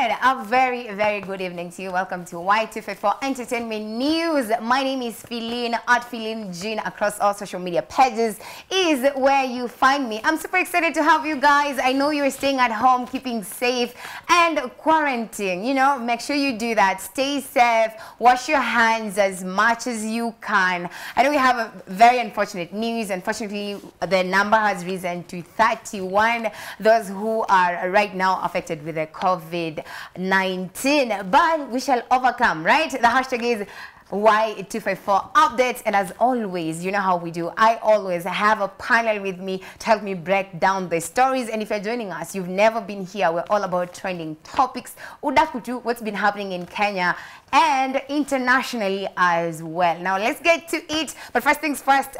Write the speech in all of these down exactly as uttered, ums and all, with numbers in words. Alright, a very, very good evening to you. Welcome to Y two fifty-four Entertainment News. My name is Philine, at Philine Jean across all social media pages is where you find me. I'm super excited to have you guys. I know you're staying at home, keeping safe and quarantine. You know, make sure you do that. Stay safe, wash your hands as much as you can. I know we have a very unfortunate news. Unfortunately, the number has risen to thirty-one, those who are right now affected with the COVID nineteen, but we shall overcome, right? The hashtag is Y two fifty-four updates, and as always, you know how we do. I always have a panel with me to help me break down the stories. And if you're joining us, you've never been here, we're all about trending topics, udakutu, what's been happening in Kenya and internationally as well. Now let's get to it, but first things first,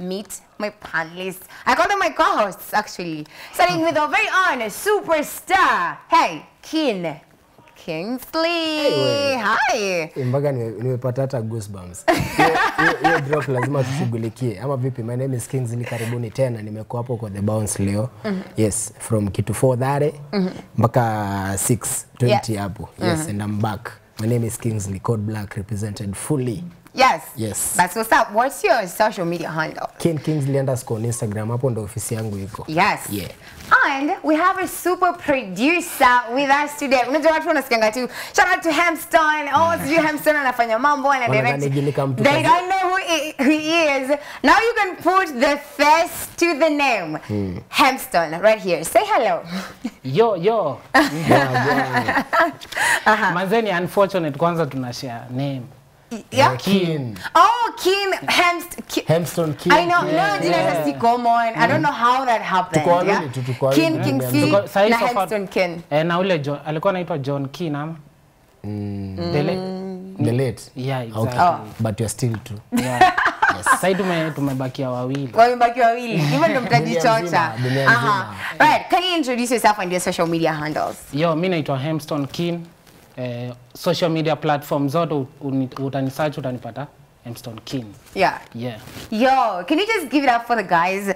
meet my panelists. I call them my co-hosts, actually. Starting with our very own superstar, hey, Keen. Kingsley. Hi. Imbaga nimepata hata goosebumps. Hiyo drop lazima tushughulikie. Ama vipi? My name is Kingsley, karibuni tena. Nimekuwa hapo kwa The Bounce leo. Mm -hmm. Yes, from kitu four thirty mpaka mm -hmm. six twenty hapo. Yep. Yes, mm -hmm. and I'm back. My name is Kingsley, Code Black, represented fully. Yes. Yes. That's what's up. What's your social media handle? Ken Kingsley underscore on Instagram. Up on the office yangu yuko. Yes. Yeah. And we have a super producer with us today. Unajua watu wanasikanga tu. Shout out to Hamstone. Oh, it's you Hamstone anafanya mambo and direct. They don't know who he, who he is. Now you can put the face to the name. Hmm. Hamstone right here. Say hello. Yo yo. Yeah, uh-huh. Manzeni unfortunate kwanza tunashare name. Yeah, Keen. Oh, Keen. Hamst Keen. Hamstone Keen. I know. Yeah. No, yeah. It's common. Mm. I don't know how that happened. Yeah? Keen, King Kingsley, na Hamstone Keen. Eh, na ule John. Alikuwa anaitwa John Keen. Mm. The late. The late. Yeah, exactly. Okay. Oh. But you're still two. Yeah. Sasa tume tumebakia wawili. Wamebakia wawili. Even ndo mtajichocha. Aha. Right. Can you introduce yourself and your social media handles? Yo, mimi naitwa Hamstone Keen. Uh, social media platforms zote utanisearch utanipata Hamstone Keen. Yeah. Yeah. Yo, can you just give it up for the guys?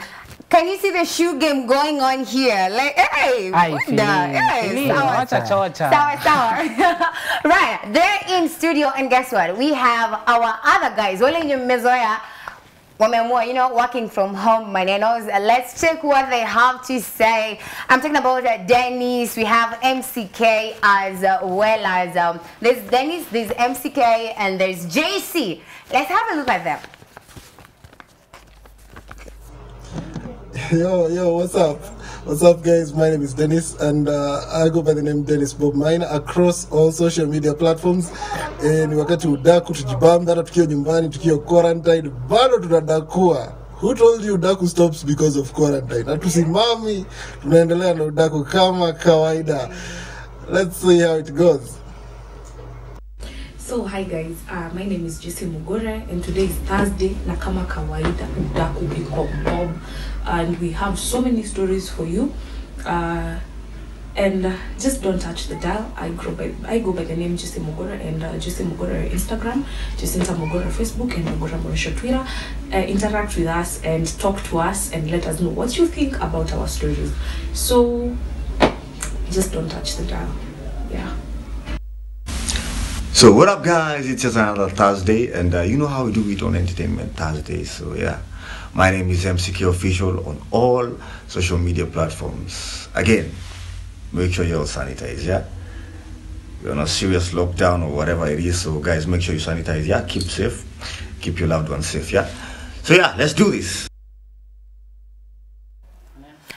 Can you see the shoe game going on here? Like, hey, hey, sour, sour, sour. Right, they're in studio, and guess what? We have our other guys. You know, working from home, manenos. Let's check what they have to say. I'm talking about uh, Dennis. We have M C K as uh, well as um, there's Dennis, there's M C K, and there's J C. Let's have a look at them. Yo, yo, what's up? What's up, guys? My name is Dennis, and uh, I go by the name Dennis Bob Mine across all social media platforms. And wakati udaku tujibamba hata tukio nyumbani tukio quarantine bado tunadakua. Who told you udaku stops because of quarantine? Hatusimami, tunaendelea na udaku kama kawaida. Let's see how it goes. So hi guys, uh, my name is Jesse Mugora, and today is Thursday na kama kawaida udaku biko Bob. And we have so many stories for you, uh, and uh, just don't touch the dial. I go by I go by the name Jesse Mugora, and uh, Jesse Mugora Instagram, Jesse Mugora Facebook, and Mugora Morisho Twitter. Uh, interact with us and talk to us and let us know what you think about our stories. So just don't touch the dial. Yeah. So what up, guys? It's just another Thursday, and uh, you know how we do it on Entertainment Thursday. So yeah. My name is M C K Official on all social media platforms. Again, make sure you're all sanitized, yeah? We're on a serious lockdown or whatever it is, so guys, make sure you sanitize, yeah? Keep safe. Keep your loved ones safe, yeah? So yeah, let's do this.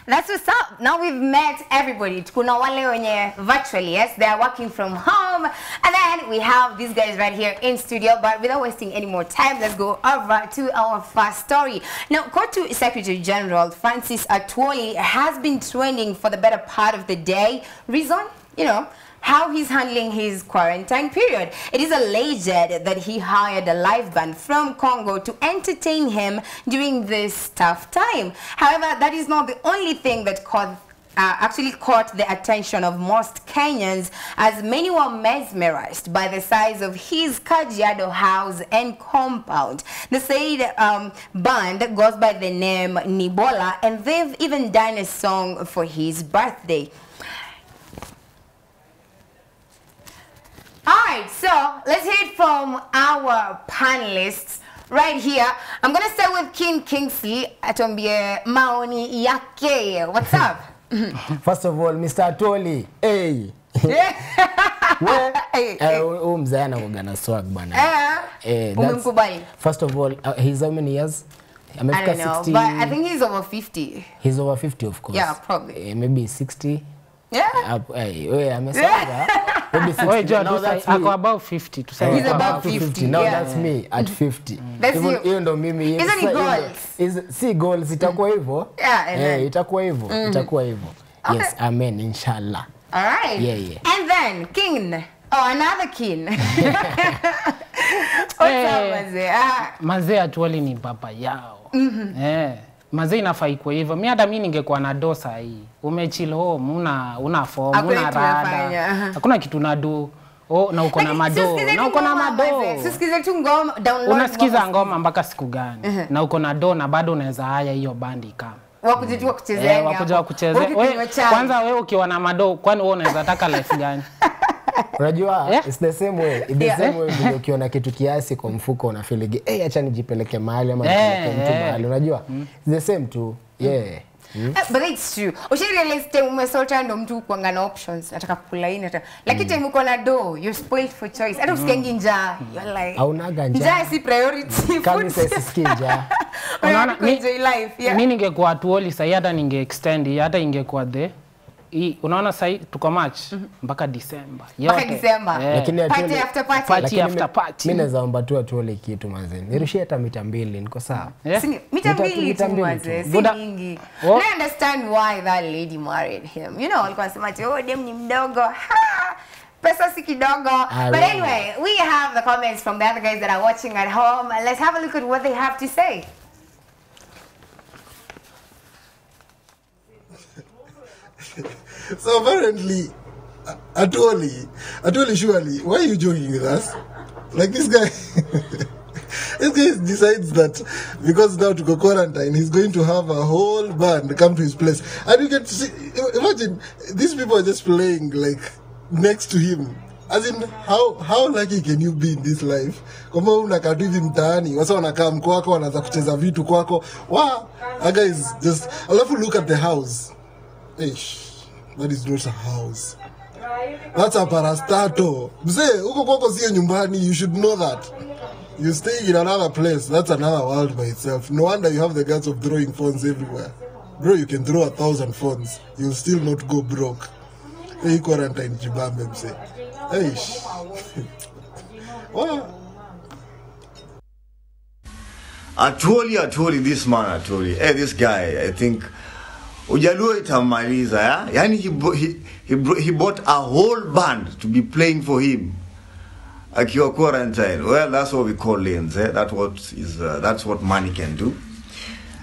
That's what's up. Now we've met everybody. Kuna wale wenye virtually, yes, they're working from home. And then we have these guys right here in studio. But without wasting any more time, let's go over to our first story. Now, C O T U Secretary General Francis Atwoli has been trending for the better part of the day. Reason, you know, how he's handling his quarantine period. It is alleged that he hired a live band from Congo to entertain him during this tough time. However, that is not the only thing that caused Uh, actually caught the attention of most Kenyans, as many were mesmerized by the size of his Kajiado house and compound. The said um, band goes by the name Nibola, and they've even done a song for his birthday. All right, so let's hear it from our panelists right here. I'm going to start with King Kingsley. Atuambie maoni yake. What's up? First of all, Mister Atwoli, hey. First of all, uh, he's how many years? I don't know, sixty, but I think he's over fifty. He's over fifty, of course. Yeah, probably. Uh, maybe sixty. Yeah. Uh, uh, wait, I'm a yeah. Maybe sixty. Wait, John, no, that's I, I go about fifty. To say he's about, about fifty. fifty. No, yeah. That's me at fifty. That's even, you. Even though mimi, isn't it goals? Is, see, goals, itakuwa hivyo. Yeah, amen. Eh, itakuwa hivyo, mm -hmm. itakuwa hivyo. Okay. Yes, amen, inshallah. All right. Yeah, yeah. And then, King. Oh, another King. What's up, Mazee? Mazee Atwoli ni baba yao. Mm -hmm. Eh, mazee inafai kwa hivyo. Mimi hata mimi ningekuwa na dosa hii. Umechill home, una una form, una rada. Hakuna kitu nado. Oh, na uko na mado. Na uko na mado. Sisikize tu ngoma, download. Unasikiza ngoma mpaka siku gani? Uh -huh. Na uko na do na bado unaweza haya hiyo bandi kama. Wakuja wa kuchezea. Eh, wakuja wa kuchezea. Wewe kwanza wewe ukiwa na mado, kwani wewe unaweza taka life gani? Unajua, yeah. It's the same way. It's the yeah. same way vile ukiona kitu kiasi kwa mfuko unafilige, "Eh, hey, acha nijipeleke mahali ama nipeleke yeah, mtu mahali." Unajua? Mm. It's the same too. Yeah. Mm. Mm. Uh, but it's true. Ushiriale time umesolta ndo mtu kuanga na options, nataka kula hii nataka. Lakini time uko na do, you're spoiled for choice. I don't mm. skingi njaa. You're like hauna ganja. Njaa si priority. Kama sisi skinja. Unaona enjoy life. Yeah. Mimi ningekuwa Atwoli sasa hata ninge extend, hata ingekuwa the I unaona sasa tuko March mpaka December. Mpaka December. Lakini party after party. Party after party. Mimi naomba tu Atwoli kitu manzeni. Nirushie hata mita mbili niko sawa. Mita mbili tu manzeni. Nyingi. I understand why that lady married him. You know, alikuwa anasema ati oh dem ni mdogo. Pesa si kidogo. But anyway, we have the comments from the other guys that are watching at home. Let's have a look at what they have to say. So apparently, Atwoli, Atwoli surely, why are you joking with us? Like this guy, this guy decides that because now to go quarantine, he's going to have a whole band come to his place. And you get to see, imagine, these people are just playing like next to him. As in, how how lucky can you be in this life? Kama unakatu hivi mtaani, wasa wanakaa mkwako, wanaanza kucheza vitu kwako. Wow, that guy is just, I love to look at the house. Eish. That is not a house. That's a parastato. You should know that. You stay in another place. That's another world by itself. No wonder you have the guts of throwing phones everywhere. Bro, you can throw a thousand phones. You'll still not go broke. Hey, quarantine jibambe mse. Hey. Wow. Atwoli, Atwoli, this man, Atwoli. Hey, this guy, I think... Ujaluo itamaliza, ya? Yani he, he, he, he bought a whole band to be playing for him. Akiwa quarantine. Well, that's what we call lanes, eh? That's what is, uh, that's what money can do.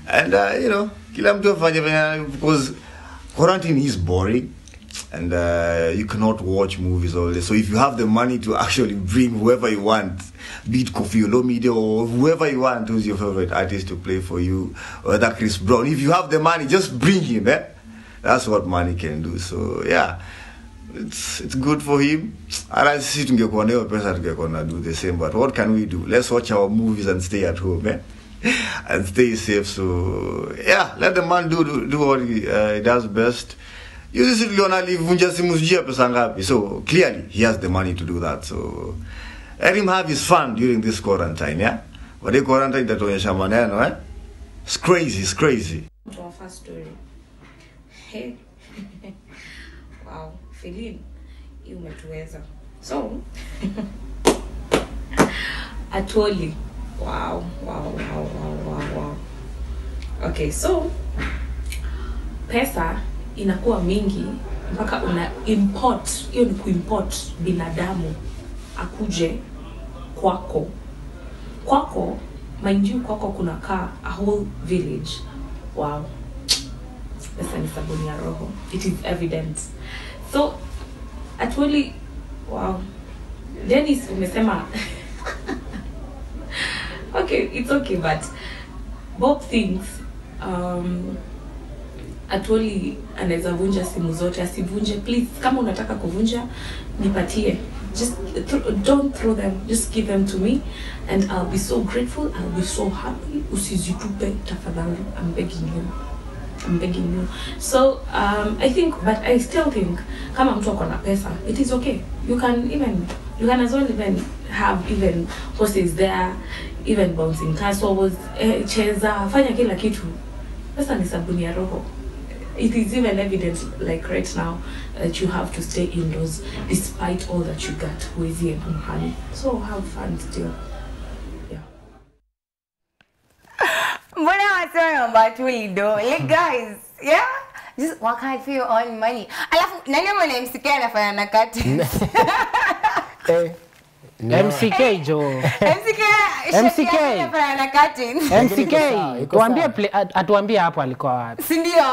And, uh, you know, kila mtu afanye, because quarantine is boring. And uh, you cannot watch movies all day. So if you have the money to actually bring whoever you want, be it Kofi Olomide or whoever you want, who's your favorite artist to play for you, or that Chris Brown, if you have the money, just bring him. Eh? That's what money can do. So yeah, it's it's good for him. And I see person gonna do the same. But what can we do? Let's watch our movies and stay at home. Eh? And stay safe. So yeah, let the man do do, do what he, uh, he does best. So clearly he has the money to do that. So let him have his fun during this quarantine, yeah? But the quarantine that onyesha maneno, eh? It's crazy, it's crazy. To our first story. Hey. Wow, Philine, you umetuweza. So Atwoli. Wow, wow, wow, wow, wow, wow. Okay, so pesa inakuwa mingi mpaka una import, hiyo ni kuimport binadamu akuje kwako kwako mind you, kwako kuna kaa a whole village. Wow, pesa ni sabuni ya roho, it is evident. So Atwoli, wow, Dennis umesema okay, it's okay, but Bob thinks um Atwoli anaweza vunja simu zote, asivunje please. Kama unataka kuvunja nipatie, Just th don't throw them, just give them to me, and I'll be so grateful, I'll be so happy. Usizitupe tafadhali, I'm begging you. I'm begging you. So um, I think, but I still think, kama mtu ako na pesa, it is okay. You can even, you can as well even have even horses there, even bouncing castles, eh, cheza, fanya kila kitu. Pesa ni sabuni ya roho. It is even evident, like right now, that you have to stay indoors despite all that you got. So have fun still. Yeah. Guys, yeah? Just work hard for your own money. Alafu, nani mwana M C K anafanya na cutting? Eh. M C K jo. M C K. M C K. M C K. Tuambie play atuambie hapo alikuwa wapi. Si ndio?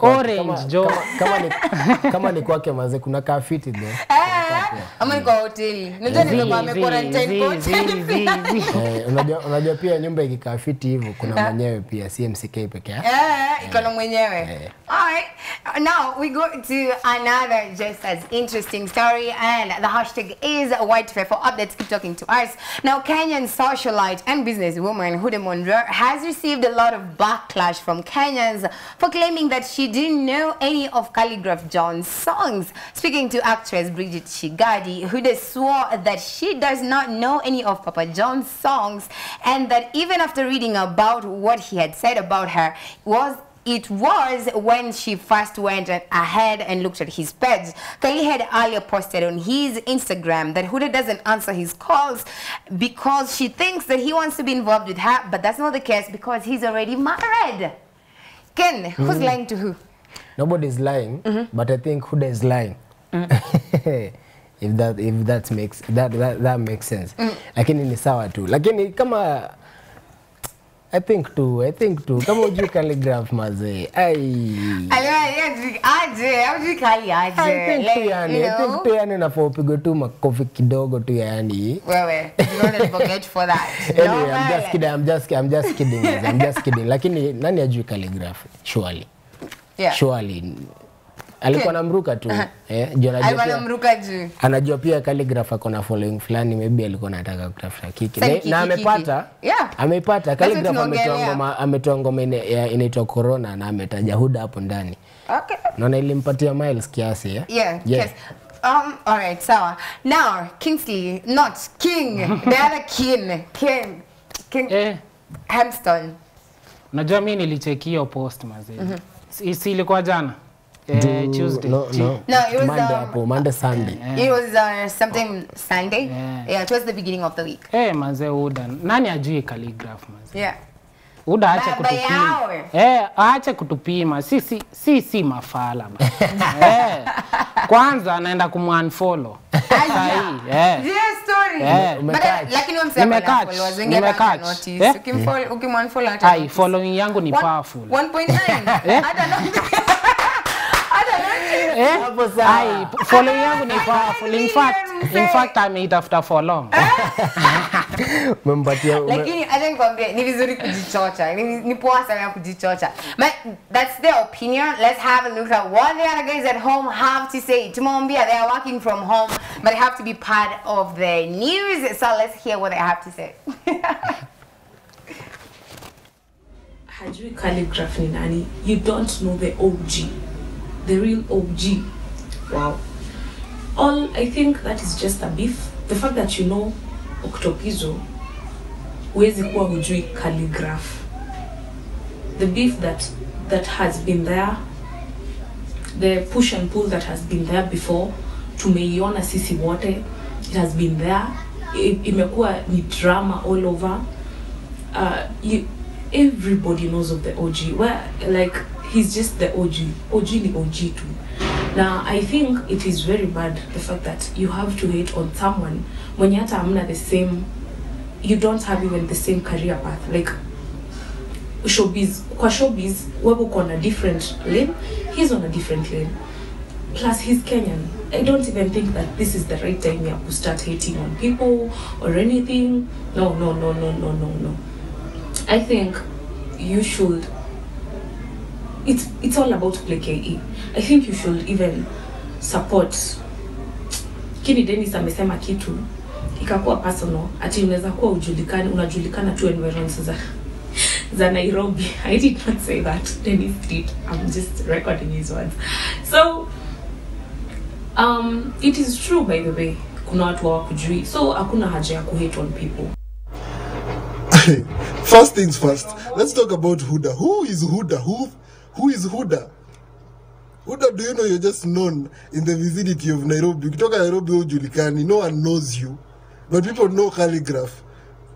Orange jo. Kama ni kama ni kwake maze kuna car fit ndio. Eh. Ama ni kwa hoteli. Ndio nimekuwa amequarantine hoteli. Eh, unajua unajua pia nyumba ikikaa fit hivyo kuna mwenyewe pia si M C K pekee. Eh, iko na mwenyewe. Alright. Now we go to another just as interesting story, and the hashtag is Y two five four updates. Keep talking to us. Now, Kenyan socialite and businesswoman Huddah Monroe has received a lot of backlash from Kenyans for claiming that she didn't know any of Khaligraph Jones' songs. Speaking to actress Bridget Gadi, Huddah swore that she does not know any of Papa John's songs, and that even after reading about what he had said about her, it was It was when she first went ahead and looked at his page. Kylie had earlier posted on his Instagram that Huddah doesn't answer his calls because she thinks that he wants to be involved with her, but that's not the case because he's already married. Ken, who's mm. lying to who? Nobody's lying, mm-hmm. but I think Huddah is lying. Mm. if that if that makes that that, that makes sense. Mm. Lakini ni sawa tu. Lakini kama I think too, I think too. Kama uju Khaligraph maze. Ay. I think like, yani, you know? I think tu yani nafaa upigwe tu makofi kidogo tu yani. Wewe, you don't forget for that. Anyway, no, I'm, just kidding, I'm just I'm just kidding. I'm just kidding. Lakini nani ajui Khaligraph? Surely. Yeah. Surely. Alikuwa namruka tu. Uh-huh. Eh, Jonathan. Alikuwa namruka juu. Anajua pia Khaligraph akona following fulani, maybe alikuwa anataka kutafuta kiki. Na, na amepata. Yeah. Amepata Khaligraph ametonga ametonga mene inaitwa Corona na ametaja Huddah hapo ndani. Okay. Naona ilimpatia miles kiasi eh. Yeah. Yes. Um all right, sawa. So, now Kingsley, not King. The other King. King. King. Eh. Hamstone. Unajua mimi nilichekia post mazee. Mhm. Mm si ilikuwa jana. Uh, Tuesday. No, no. no, it was Monday, um, Apple, Monday Sunday. Yeah. It was uh, sometime Sunday. Yeah. yeah, it was the beginning of the week. Eh, maze Huddah. Nani ajui Khaligraph maze? Yeah. Huddah acha kutupima. Eh, acha kutupima. Sisi sisi mafala. eh. Kwanza anaenda kumunfollow. Sahi. Eh. Yes, story. Eh. Lakini umemsema followers wengi hata notice. Ukimfollow, ukimunfollow hata. Ai, following yangu ni powerful. one point nine. Eh? I don't know. Eh? I follow yangu ni powerful. In fact, in fact, I made after for long. Mbatia. Lakini I think kwambia ni vizuri kujichocha. Ni ni poa sana kujichocha. But that's their opinion. Let's have a look at what the other guys at home have to say. Tumwambia they are working from home, but they have to be part of the news. So let's hear what they have to say. Hajui Khaligraph ni nani? You don't know the O G. The real O G. Wow. All I think that is just a beef. The fact that you know Octopizzo, huwezi kuwa hujui Khaligraph. The beef that that has been there, the push and pull that has been there before, tumeiona sisi wote, it has been there. Imekuwa ni drama all over. Uh, you, everybody knows of the O G. Where like. He's just the O G. O G ni O G too. Now, I think it is very bad, the fact that you have to hate on someone when yata amna the same, you don't have even the same career path. Like, showbiz, kwa showbiz, wewe on a different lane, he's on a different lane. Plus, he's Kenyan. I don't even think that this is the right time you have to start hating on people or anything. No, no, no, no, no, no, no. I think you should... It's, it's all about play K E. I think you should even support Kini Dennis amesema kitu ikakuwa personal ati unaweza kuwa ujulikani unajulikana tu environs za za Nairobi. I did not say that. Dennis did. I'm just recording his words. So um it is true by the way. Kuna watu hawakujui. So hakuna haja ya kuhate on people. First things first. Let's talk about Huddah. Who is Huddah? Who who is Huddah? Huddah, do you know you're just known in the vicinity of Nairobi? You talk Nairobi or Julikani, no one knows you. But people know Khaligraph.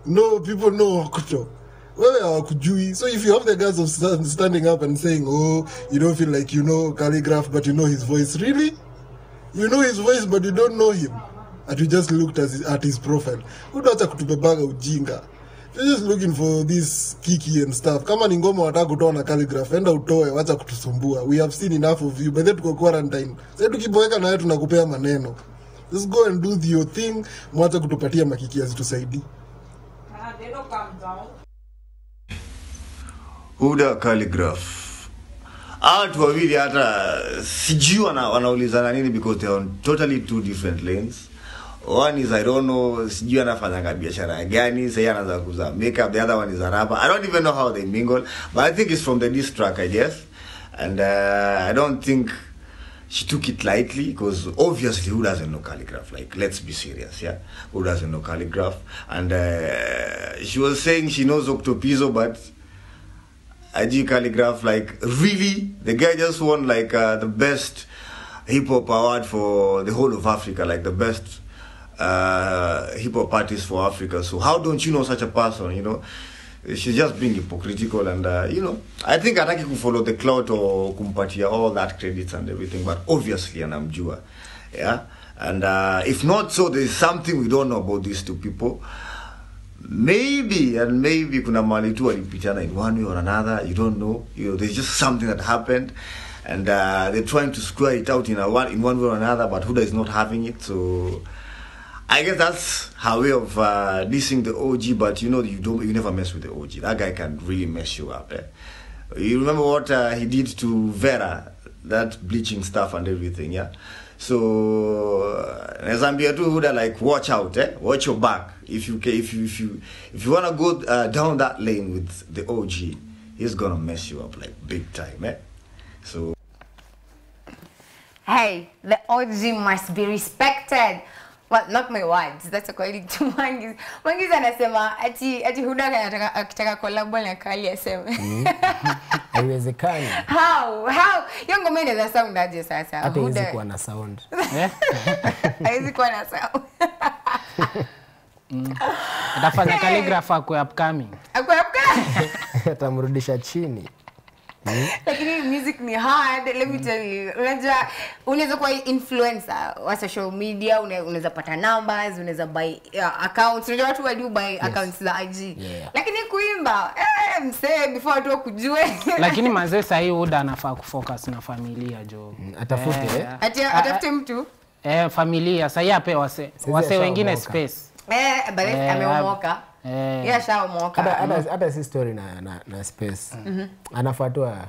No, people know Okuto. Well, so if you have the guys of standing up and saying, oh, you don't feel like you know Khaligraph, but you know his voice. Really? You know his voice, but you don't know him. And you just looked at his, at his profile. Huddah kutubebaga ujinga. You're just looking for this kiki and stuff. Kama ni ngoma wataka kutoa na Khaligraph, enda utoe, wacha kutusumbua. We have seen enough of you. By then tuko quarantine. Sasa tukipoeka na wewe tunakupea maneno. Just go and do your thing. Mwacha kutupatia makiki azitusaidie. Ah, they don't come down. Huddah Khaligraph. Watu wawili hata sijui wanaulizana nini because they are on totally two different lanes. One is I don't know, sijui anafanya biashara gani, sasa anaanza kuuza makeup, the other one is a rapper. I don't even know how they mingle, but I think it's from the diss track, I guess. And uh, I don't think she took it lightly, because obviously who doesn't know Khaligraph? Like, let's be serious, yeah? Who doesn't know Khaligraph? And uh, she was saying she knows Octopizzo, but I G Khaligraph, like, really? The guy just won, like, uh, the best hip-hop award for the whole of Africa, like, the best Uh, hip-hop artists for Africa. So how don't you know such a person, you know? She's just being hypocritical and, uh, you know, I think I'd like to follow the clout or kumpatia, all that credits and everything, but obviously anamjua, yeah? And uh, if not so, there's something we don't know about these two people. Maybe, and maybe kuna malitua lipitana in one way or another, you don't know. You know, there's just something that happened. And uh, they're trying to square it out in, a one, in one way or another, but Huddah is not having it, so I guess that's her way of uh, dissing the O G, but you know, you don't, you never mess with the O G. That guy can really mess you up. Eh? You remember what uh, he did to Vera, that bleaching stuff and everything, yeah? So, as I'm here too, like, watch out, eh? Watch your back. If you if you, if you, if you want to go uh, down that lane with the O G, he's going to mess you up, like, big time, eh? So, hey, the O G must be respected. Well, not my words. That's according to Mangiz. Mangiz anasema ati ati Huddah anataka akitaka collab na Khali aseme. Haiwezekani. How? How? Yango mimi na sound aje sasa. Huddah haiwezi kuwa na sound. Eh? Haiwezi kuwa na sound. Atafanya Khaligraph kwa upcoming. Kwa upcoming. Atamrudisha chini. Lakini music ni hard, let me tell you. Unajua unaweza kuwa influencer wa social media, unaweza pata numbers, unaweza buy uh, accounts. Unajua watu wali buy yes. accounts za I G. Yeah. Lakini kuimba, eh msee before watu kujue. Lakini manze sahi Huddah anafaa kufocus na familia jo. Atafute eh. Atia atafute mtu. Eh familia, sahi ape wase. Wase wengine space. Eh but ameomoka. Eh. Yeah, sawa moka. Ada ada story na na, na space. Mhm. Anafuatwa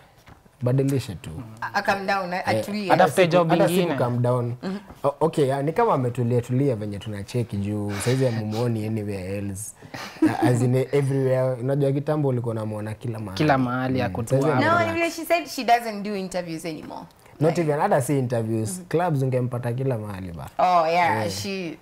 badilisha tu. A calm down actually. Ada job nyingine. Ada calm down. Okay, ni kama ametulia tulia venye tunacheki juu. Saizi hamuoni anywhere else. As in everywhere. Unajua kitambo ulikuwa unamuona kila mahali. Kila mahali yako tu. No, she said she doesn't do interviews anymore. Not even other say interviews. Clubs ungempata kila mahali ba. Oh yeah, she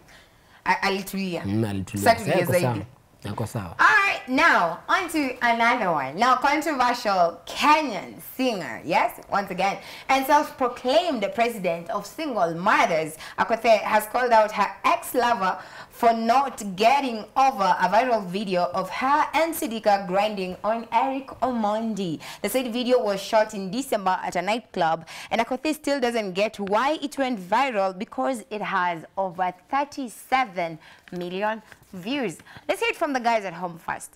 alitulia. Alitulia zaidi. Alright, now on to another one. Now, controversial Kenyan singer, yes, once again, and self-proclaimed president of single mothers, Akothee has called out her ex-lover for not getting over a viral video of her and Sidika grinding on Eric Omondi. The said video was shot in December at a nightclub, and Akothee still doesn't get why it went viral because it has over thirty-seven million views. Let's hear it from the guys at home first.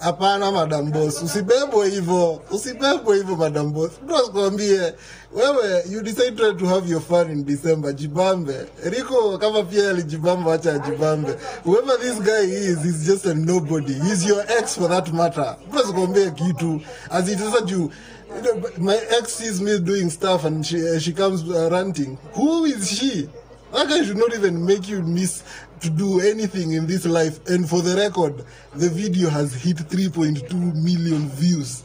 Apana Madam Boss, usibebwe hivyo, usibebwe hivyo Madam Boss. Tunakwambia wewe you decided to have your fun in December, jibambe. Rico kama pia alijibamba acha jibambe. Whoever this guy is is just a nobody. He's your ex for that matter. Tunakwambia kitu as it is you. You know, my ex sees me doing stuff and she uh, she comes uh, ranting. Who is she? That guy should not even make you miss to do anything in this life. And for the record, the video has hit three point two million views.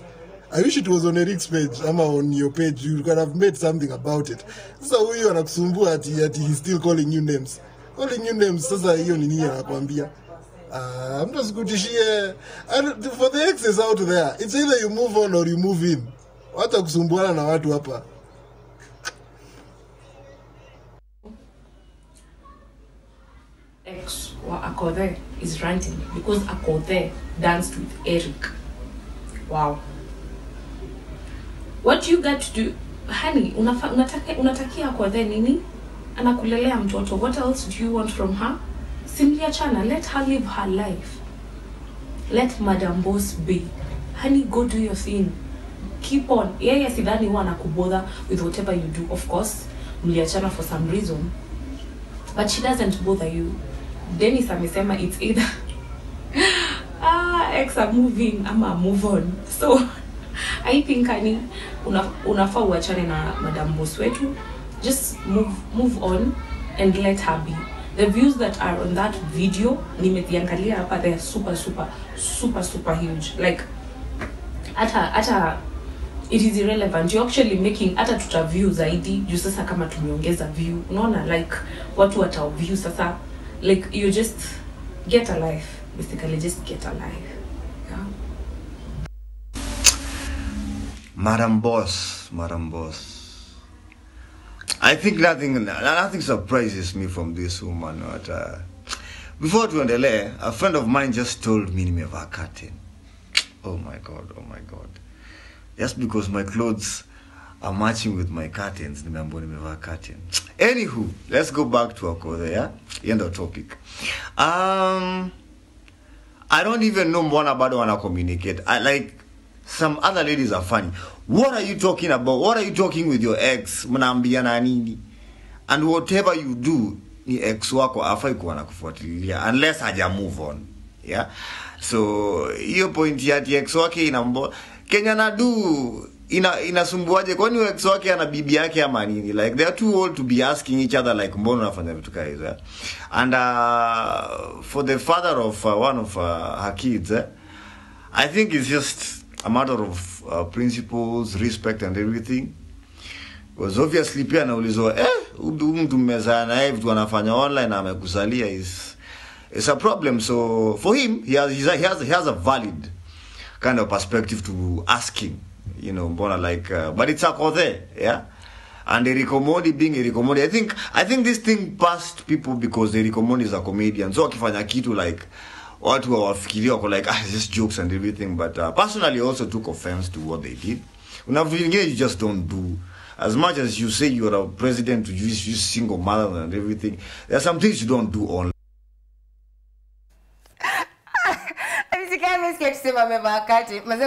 I wish it was on Eric's page, I'm on your page. You could have made something about it. So you are at he's still calling you names. Calling you names, sasa hiyo nini nakwambia. Uh, I'm just good to share. And for the exes out there, it's either you move on or you move in. Wata kusumbuana na watu hapa. Ex wa Akothee is ranting because Akothee danced with Eric. Wow. What you got to do, honey? Unafa, unatake, unatakia Akothee nini? Anakulelea mtoto. What else do you want from her? Simlia chana, let her live her life. Let Madam Boss be. Honey, go do your thing. Keep on. Yeah, yes, if anyone kubother with whatever you do, of course, mlia chana for some reason. But she doesn't bother you. Dennis amesema it's either ah, ex are moving, ama move on. So I think honey, una unafa uachane na Madam Boss wetu. Just move move on and let her be. The views that are on that video, nimeziangalia hapa, they are super super super super huge. Like ata ata it is irrelevant. You're actually making ata tuta view zaidi juu sasa kama tumeongeza view. Unaona like watu wata view sasa, like you just get a life. Basically just get a life. Yeah. Madam Boss, Madam Boss. I think nothing nothing surprises me from this woman. But, uh, before to delay, a friend of mine just told me me a curtain. Oh my god, oh my god. Just because my clothes are matching with my curtains, curtain. Anywho, let's go back to Akothee, yeah? End of topic. Um, I don't even know more about how to communicate. I like some other ladies are funny. What are you talking about? What are you talking with your ex? And whatever you do, ni ex wako hafai kuwa anakufuatilia unless haja move on, yeah. So hiyo point yati ex wake inambo Kenya nadu ina inasumbuaje kwani ex wake ana bibi yake ama nini? Like they are too old to be asking each other like mbona unafanya vitu kama hizo. And uh, for the father of uh, one of uh, her kids, eh, I think it's just a matter of uh, principles, respect and everything. Because obviously pia naulizwa eh mtu mmezaa na hivi wanafanya online amekusalia is it's a problem. So for him he has he has he has a valid kind of perspective to asking, you know, bona like, uh, but it's Akothee, yeah. And Eric Omondi being Eric Omondi, I think, I think this thing passed people because Eric Omondi is a comedian. So akifanya kitu like, watu wafikiria wako like, ah, it's just jokes and everything. But uh, personally, also took offense to what they did. Unafikiria you just don't do. As much as you say you are a president, you use single mother and everything. There are some things you don't do online. Check my G, my G, my G.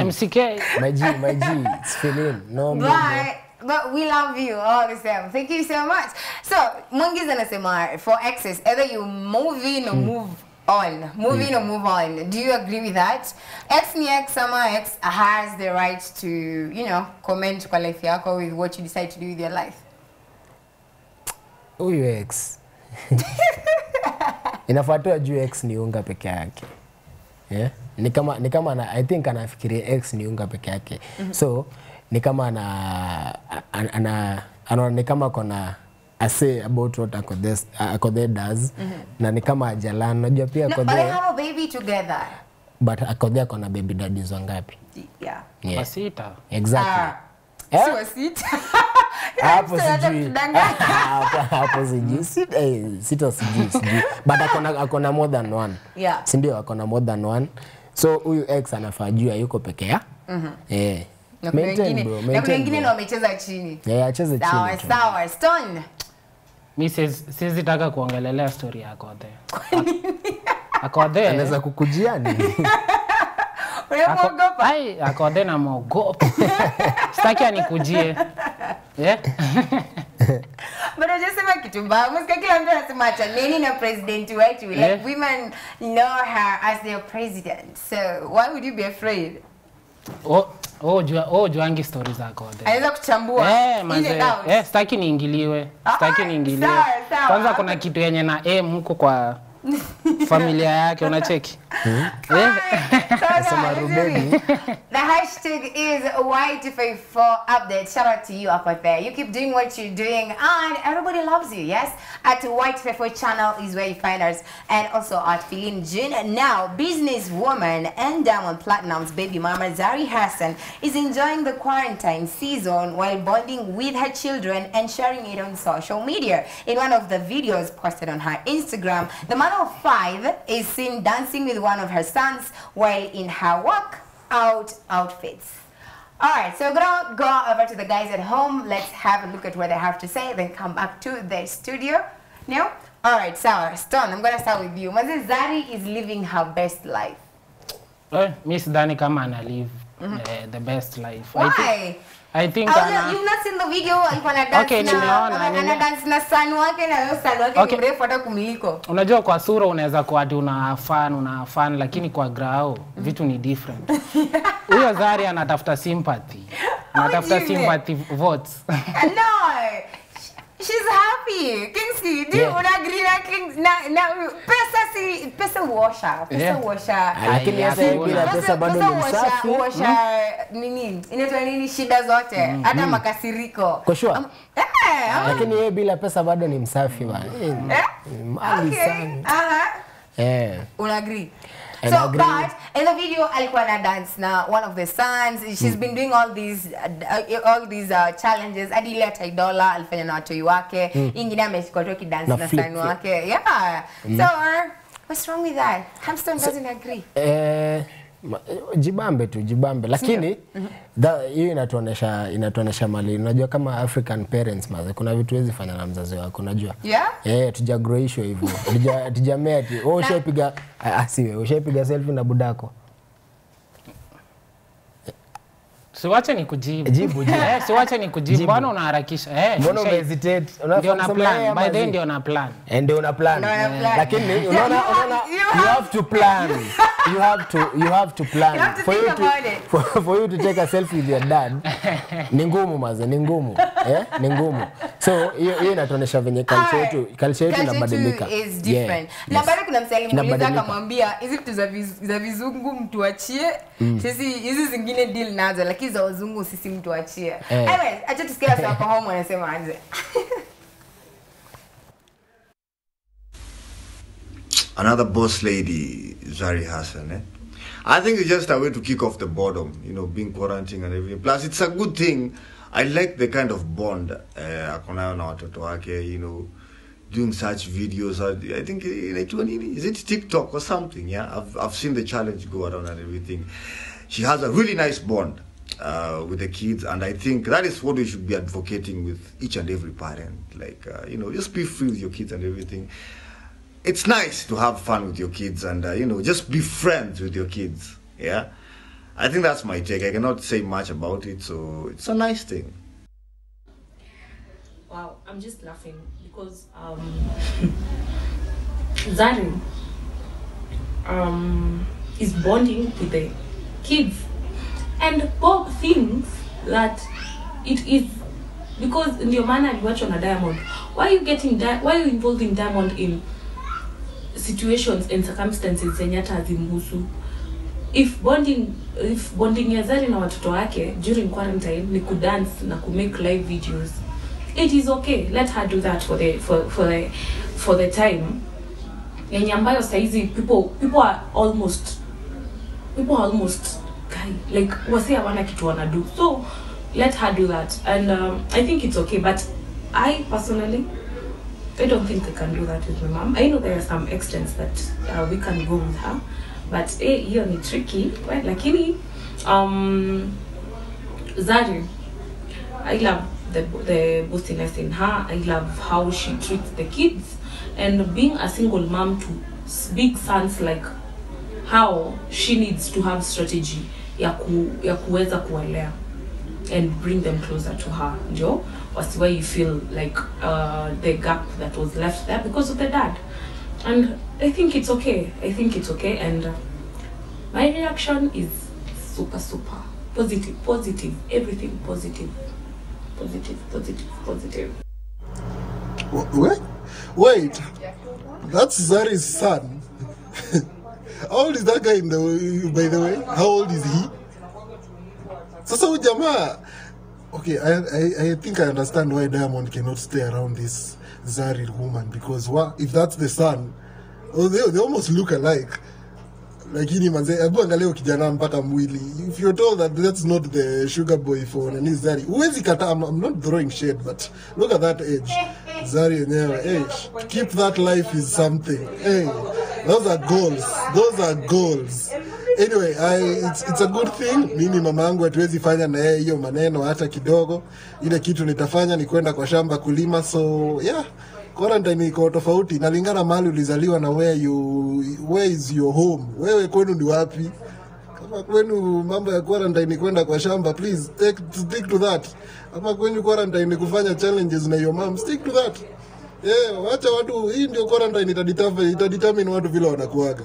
M C K. My G, my G. It's Philine. No, but, but we love you all the same. Thank you so much. So, Mungi's anasema for exes, either you move in or move on. Move in or move on. Do you agree with that? Ex ni ex, sama ex has the right to, you know, comment kwa life yako with what you decide to do with your life. Uyu ex. Inafuatua juu ex ni unga peke yake. Yeah? Ni kama, ni kama na, I think anafikiria ex ni unga peke yake. Mm -hmm. So, ni kama ana, ana, ana, ana ni kama kona assay about what Akothee does. Mm -hmm. Na ni kama ajalan. Najua pia Akothee. No, but they have a baby together. But Akothee kona baby daddy zangapi. Yeah. Yeah. Masita. Exactly. Uh, Yeah? So sit. Hapo sijui. Hapo sijui. Sit eh sito sijui sijui. But akona akona more than one. Yeah. Si ndio akona more than one. So huyu ex anafajua yuko peke ya. Mhm. Eh. Na wengine na wengine na wamecheza chini. Eh, acheze chini. Sawa sawa stone. Missus Sisi taka kuangalia story yako Akothee. Akothee anaweza kukujia nini? Unaogopa? Ai, Akothee na mogopa. Sitaki anikujie. Yeah. But unajasema kitu mbaya. Msikia kila mtu anasema acha nini na president wetu. Like yeah. Women know her as their president. So why would you be afraid? Oh, oh, jua, oh, juangi stories zako there. Anaweza kuchambua. Eh, manze. Eh, sitaki niingiliwe. Sitaki niingiliwe. Kwanza kuna kitu yenye na eh huko kwa familia yake unacheki. Mm -hmm. Yeah. The hashtag is Y two five four update. Shout out to you up there. You keep doing what you're doing and everybody loves you, yes? At Y two five four channel is where you find us, and also at Philine Jean. Now, businesswoman and Diamond Platinum's baby mama Zari Hassan is enjoying the quarantine season while bonding with her children and sharing it on social media. In one of the videos posted on her Instagram, the mother of five is seen dancing with one of her sons while in her workout outfits. Alright, so we're gonna go over to the guys at home. Let's have a look at what they have to say, then come back to the studio. Now, alright, Sarah, Stone, I'm gonna start with you. Maze Zari is living her best life. Well, Miss Dani come and I live mm-hmm. uh, the best life. Why? I think, I think oh, no, you've not seen the video. You wanna dance okay, na, na, na, na dance na sanwake na yo sanwake okay. Ni mrefu kumiliko. Unajua kwa sura unaweza kuadi una fan, una fan, lakini kwa grao, vitu ni different. Huyo Zari anatafuta sympathy. Anatafuta sympathy votes. No! She's happy. Kingsley, do yeah. you wanna agree na Kingsley? Na, na, pesa si, pesa washa. Pesa yeah. washa. Lakini ya bila pesa bado ni msafi. Pesa washa, nini? Inaitwa nini shida zote. Hata makasiriko. Kwa sure. Lakini ya bila pesa bado ni msafi bwana. Okay. Aha. Eh. Una agree? So, but in the video, Alikuana dance now. One of the sons, she's mm. been doing all these, uh, all these uh, challenges. Adila Taidola, alifanya na watu wake. Ingine ameshikotoki dance na sanu wake. Yeah. Mm. So, uh, what's wrong with that? Hamstone doesn't so, agree. Eh, jibambe tu, jibambe. Lakini, mm -hmm. hiyo inatuonesha, inatuonesha mali. Unajua kama African parents, maze, kuna vitu wezi fanya na mzazi wako, unajua? Yeah? Eh, tujagroisho hivyo. Tujamea ati, oh, ushapiga... Asiwe, ushaipiga selfie na budako. Siwache ni kujibu. Jibu, jibu. Eh, siwache ni kujibu. Mbona unaharakisha? Eh, mbona hesitate? Ndio na plan. By then ndio na plan. Ndio na plan. Lakini unaona unaona you have to plan. You have to you have to plan. You have to for you to for, for you to take a selfie with your dad. Ni ngumu maze, ni ngumu. Eh, ni ngumu. So, hiyo inatuonesha venye culture yetu, culture yetu inabadilika. Is different. Na bado kuna msalimu mliza akamwambia, hizi vitu za vizungu mtu achie. Sisi hizi zingine deal nazo. Za wazungu sisi mtu achie. Eh. Anyways, acha tusikie sasa kwa home wanasema anze. Another boss lady, Zari Hassan, eh? I think it's just a way to kick off the boredom, you know, being quarantined and everything. Plus, it's a good thing. I like the kind of bond eh akonayo na watoto wake, you know, doing such videos. I think is it TikTok or something, yeah? I've I've seen the challenge go around and everything. She has a really nice bond. Uh, with the kids, and I think that is what we should be advocating with each and every parent. Like, uh, you know, just be free with your kids and everything. It's nice to have fun with your kids and, uh, you know, just be friends with your kids. Yeah? I think that's my take. I cannot say much about it, so it's a nice thing. Wow, I'm just laughing because, um, Zari, um, is bonding with the kids. And Bob thinks that it is because in your manner you watch on a Diamond. Why are you getting di why are you involving Diamond in situations and circumstances zenyata zimhusu? If bonding if bonding ya Zari na watoto wake during quarantine ni ku dance na ku make live videos, it is okay. Let her do that for the for for the for the time. Yenye ambayo saizi people people are almost people are almost like wasi awana kitu wana do, so let her do that, and um, I think it's okay. But I personally, I don't think I can do that with my mom. I know there are some extents that uh, we can go with her, but eh, hiyo ni tricky, right? Lakini um, Zari, I love the the boostiness in her. I love how she treats the kids, and being a single mom to big sons like how she needs to have strategy ya kuweza kuelea. and bring them closer to her, Joe. That's where you feel like uh, the gap that was left there because of the dad. And I think it's okay. I think it's okay. And uh, my reaction is super, super positive, positive, everything positive, positive, positive, positive. Wait, wait. That's Zari's son. How old is that guy, in the, by the way? How old is he? Sasa Ujamaa. Okay, I, I I think I understand why Diamond cannot stay around this Zari woman, because what if that's the son? Oh, they they almost look alike. Like any man say, if you're told that that's not the sugar boy for Nani Zari, who is it? I'm not throwing shade, but look at that age, Zari and Nera. Hey, keep that life is something. Hey, those are goals. Those are goals. Anyway, I, it's, it's a good thing. Mimi mamangu hatuwezi fanya na yeye hiyo maneno hata kidogo. Ile kitu nitafanya ni kwenda kwa shamba kulima. So yeah, quarantine iko tofauti. Nalingana mahali ulizaliwa na where you where is your home. Wewe kwenu ni wapi? Kama kwenu mambo ya quarantine kwenda kwa shamba, please take stick to that. Kama kwenu quarantine kufanya challenges na your mom, stick to that. Yeah, wacha watu, hii ndio quarantine itadetermine itadetermine watu vile wanakuaga.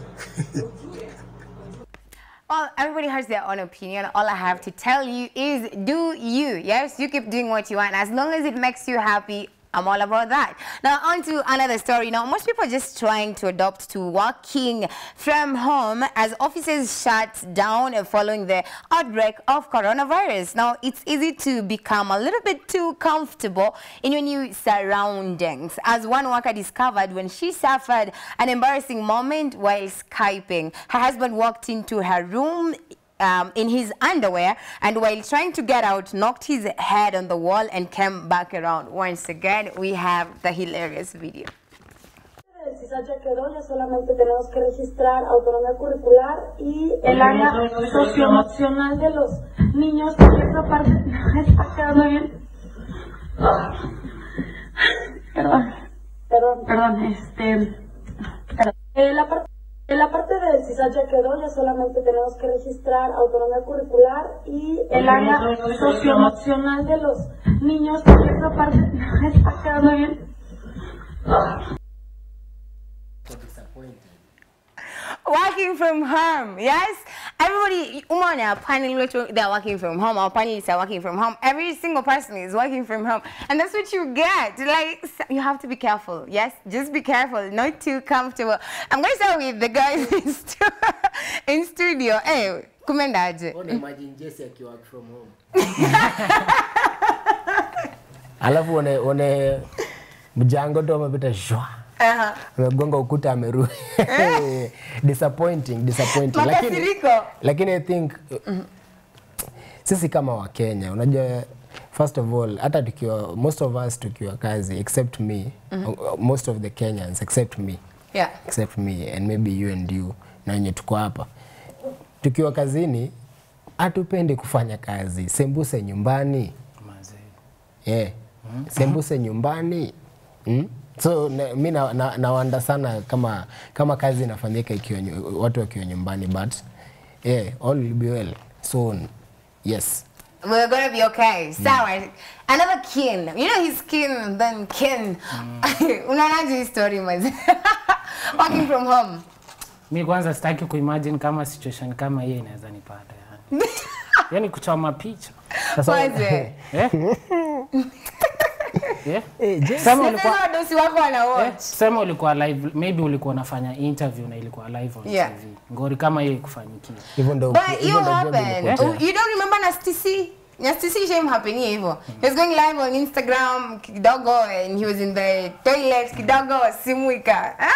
Well, everybody has their own opinion. All I have to tell you is do you. Yes, you keep doing what you want. As long as it makes you happy, I'm all about that. Now, on to another story. Now, most people are just trying to adopt to working from home as offices shut down following the outbreak of coronavirus. Now, it's easy to become a little bit too comfortable in your new surroundings, as one worker discovered when she suffered an embarrassing moment while Skyping. Her husband walked into her room Um, in his underwear, and while trying to get out, knocked his head on the wall and came back around. Once again, we have the hilarious video. Ya quedó, ya solamente tenemos que registrar autonomía curricular y el área socioemocional de los niños, porque esta parte está quedando bien. Perdón, perdón, perdón, este... Eh, la parte... En la parte de C I S A ya quedó, ya solamente tenemos que registrar autonomía curricular y el área socioemocional de los niños, porque esa parte está quedando bien. Working from home, yes? Everybody, our panel, they're working from home. Our panelists are working from home. Every single person is working from home. And that's what you get. Like, you have to be careful, yes? Just be careful, not too comfortable. I'm going to start with the guys in, stu in studio. Hey, kumendaje? Oh, imagine Jesse aki work from home. Alafu one, one, mjango to mabita shwa. Mgongo ukuta ameru. Disappointing, disappointing. Lakini, lakini I think, sisi kama wa Kenya, unajua, first of all, hata tukiwa, most of us tukiwa kazi, except me, mm -hmm. most of the Kenyans, except me, yeah. except me, and maybe you and you, na wenye tuko hapa. Tukiwa kazini, hatupende kufanya kazi, sembuse nyumbani. Yeah. Mm -hmm. Sembuse nyumbani. Mm? So mimi na, na, nawaanda sana kama kama kazi inafanyika ikiwa watu wakiwa nyumbani, but yeah, all will be well soon. Yes, we're going to be okay. So mm. another Keen, you know his Keen, then Keen mm. unaanza his story mzee working from home. Mimi kwanza sitaki kuimagine kama situation kama hii inaweza nipata yani. Yaani kuchoma picha sasa mzee. Yeah. Hey, just sema ulikuwa dosi wako ana watch. Yeah. Sema ulikuwa live, maybe ulikuwa unafanya interview na ilikuwa live on yeah. T V. Ngori kama hiyo ikufanyikia. Even though but you happened. Yeah. You don't remember na Stacey? Na Stacey shame happened hivyo. Mm. He was going live on Instagram kidogo and he was in the toilet kidogo simu ika. Huh?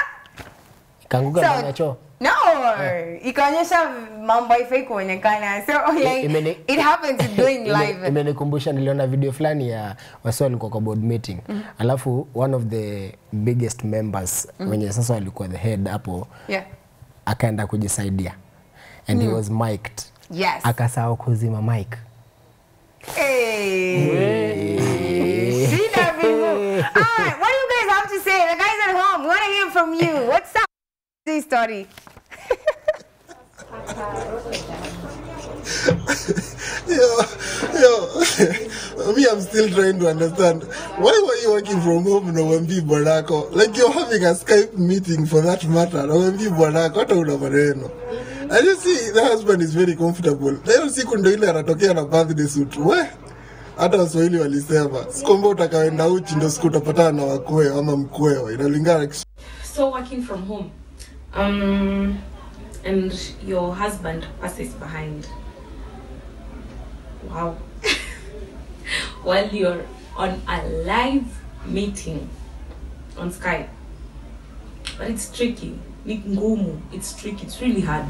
Kanguka so, na cho. No, yeah. Ikaonyesha mambo ife kuonekana. So like, imene, it happens doing live. Imenikumbusha niliona video flani ya wasio walikuwa kwa board meeting. Mm -hmm. Alafu one of the biggest members mm -hmm. wenye sasa walikuwa the head hapo. Yeah. Akaenda kujisaidia. And mm. he was mic'd. Yes. Akasahau kuzima mic. Hey. Hey. Hey. Shida bivu. Alright, what do you guys have to say? The guys at home, we want to hear from you. What's up? This story. Yeah, Yo, me, I'm still trying to understand. Why were you working from home in Owembi Bonako? Like you're having a Skype meeting for that matter. Owembi Bonako. I just see the husband is very comfortable. I don't see Kundoile anatokea na birthday suit. Where? Hata Waswahili walisema sikomba utakaenda uchi ndio siku utapatana na wakweo ama mkweo inalingana. So working from home, um, and your husband passes behind. Wow. While you're on a live meeting on Skype, but it's tricky. It's tricky. It's really hard.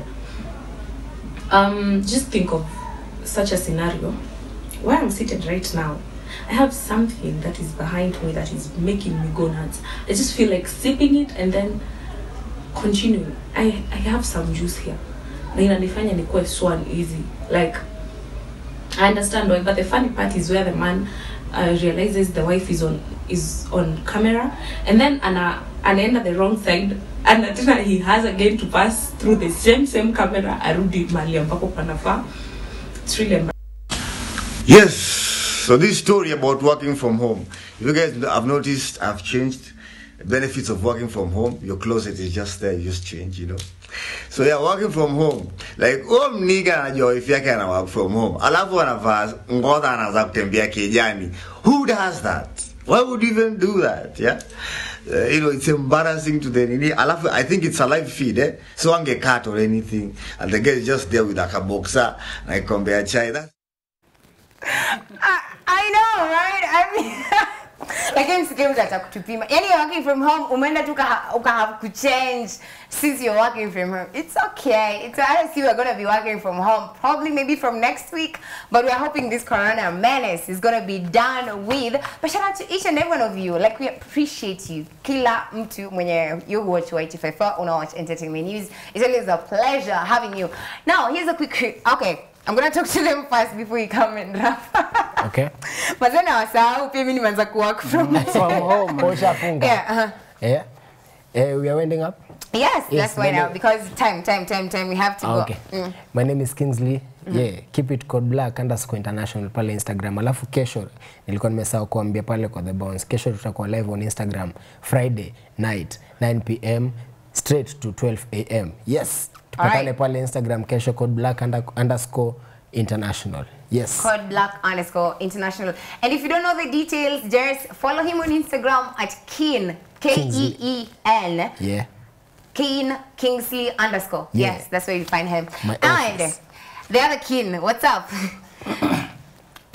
Um, just think of such a scenario. Where I'm seated right now, I have something that is behind me that is making me go nuts. I just feel like sipping it and then continuing. I, I have some juice here. Easy. Like, I understand why, but the funny part is where the man uh, realizes the wife is on is on camera, and then ana anaenda the wrong side, and then he has again to pass through the same same camera. Arudi mali ambako panafa. It's really embarrassing. Yes, so this story about working from home. You guys have noticed I've changed the benefits of working from home. Your closet is just there, you just change, you know. So yeah, working from home. Like, oh nigga, yo, if you can work from home. Alafu wanavaa ngoda anaanza kutembea kijani. Who does that? Why would you even do that? Yeah. Uh, you know, it's embarrassing to the nini. Alafu, I think it's a live feed, eh? So one get cut or anything. And the guy is just there with like a boxer and I come bear chai. That's I, I know, right? I mean, like I'm scared that I could be. Any working from home, umenda tu have to change since you're working from home. It's okay. It's honestly we're gonna be working from home probably maybe from next week, but we're hoping this corona menace is gonna be done with. But shout out to each and every one of you. Like we appreciate you. Kila mtu mwenye you watch Y two five four, una watch Entertainment News. It's always a pleasure having you. Now here's a quick okay. I'm going to talk to them first before you come and wrap. Okay. But then I was out, you manza to work from home. Yeah. Yeah. We are winding up? Yes, yes that's why now. Because time, time, time, time. We have to ah, go. Okay. Mm. My name is Kingsley. Mm -hmm. Yeah. Keep it Code Black underscore international pale Instagram. Alafu kesho, nilikuwa nimesahau kuambia pale kwa The Bounce. Kesho tutakuwa live on Instagram. Friday night, nine p m straight to twelve a m Yes. Patale right. Pale Instagram kesho Code Black under, underscore international. Yes. Code Black underscore international. And if you don't know the details, just follow him on Instagram at Keen. K E E N. Yeah. Keen Kingsley underscore. Yeah. Yes, that's where you find him. My and office. The other Keen, what's up?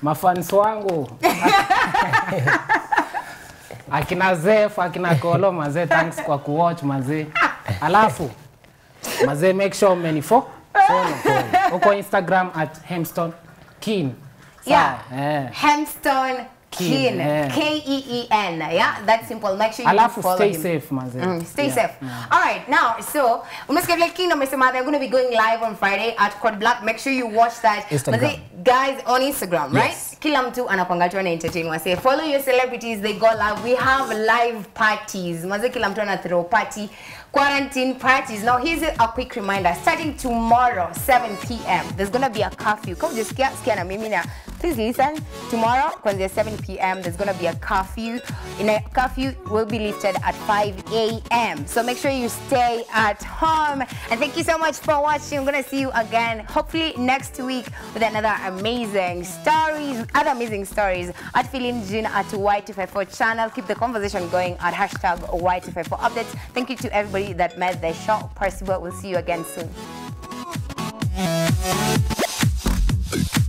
Mafan swango. Akina Zef, akina Kolo, maze, thanks kwa kuwatch, maze. Alafu. Maze, make sure many for follow, follow. Oko Instagram at Hamstone Keen. Yeah. yeah. Hamstone Keen. Yeah. K E E N. Yeah, that's simple. Make sure you Alafu follow stay him. Safe, Maze. Mm, stay yeah. safe. Yeah. All right, now, so, they're going to be going live on Friday at Code Black. Make sure you watch that. Instagram. Maze, guys, on Instagram, right? Yes. Kila mtu anapangatwa na entertain wase. Follow your celebrities. They go live. We have live parties. Maze, kila mtu ana throw party. Quarantine parties. Now here's a quick reminder. Starting tomorrow, seven p m there's gonna be a curfew. Come just scan scan me now. Please listen. Tomorrow, because there's seven p m there's gonna be a curfew. In a curfew will be lifted at five a m So make sure you stay at home. And thank you so much for watching. I'm gonna see you again, hopefully next week with another amazing stories, other amazing stories at Philine Jean at Y two five four channel. Keep the conversation going at hashtag Y two five four updates. Thank you to everybody that made the show possible. We'll see you again soon.